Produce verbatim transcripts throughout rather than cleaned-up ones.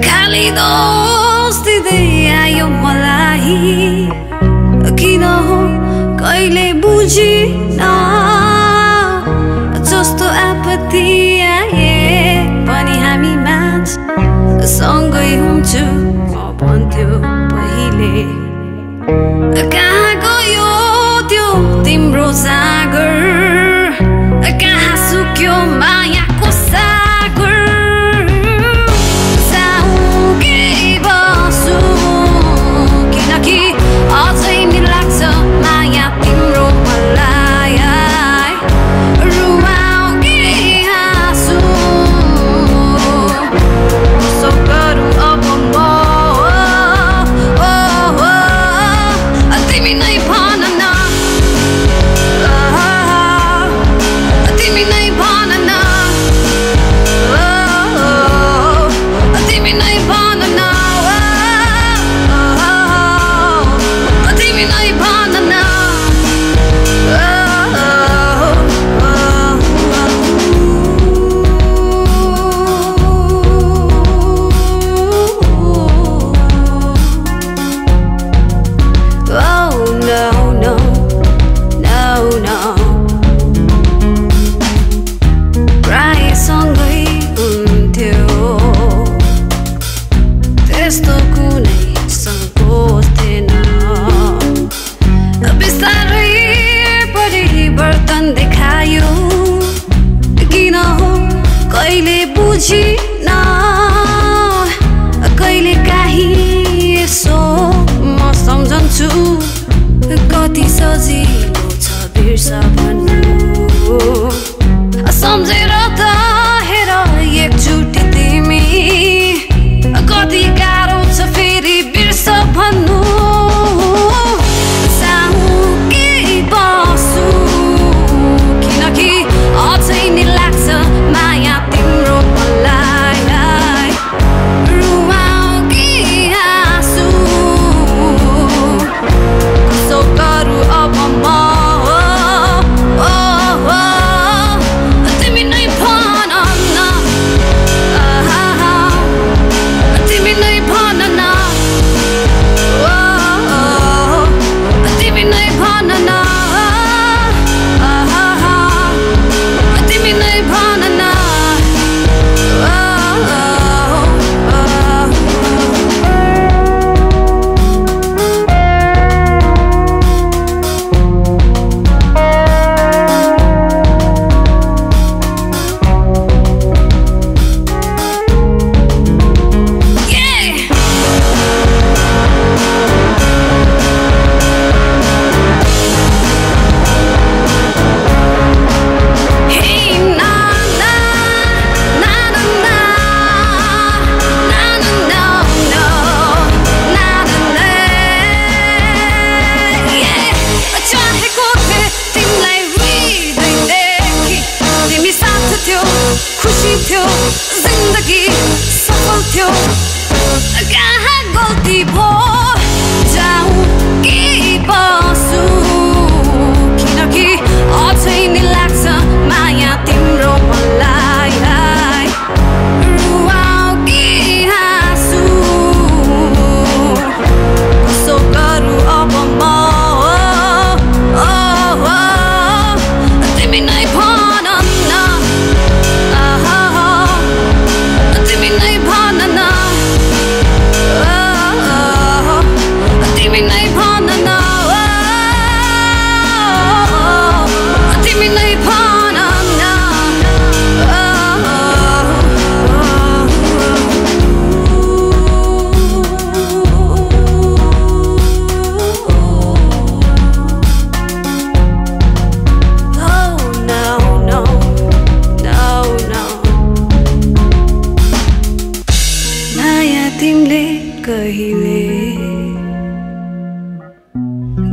cálidos de idea yo malahi kino kaile bujina jasto apathy ae pani hami match सँगै हुन्छु भन्थ्यो पहिले कहाँ गयो त्यो तिम्रो सागर कहाँ सुक्यो मायाको सागर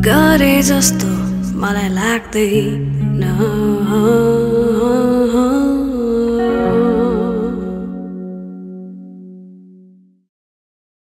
Gare jasto malai lagdaina.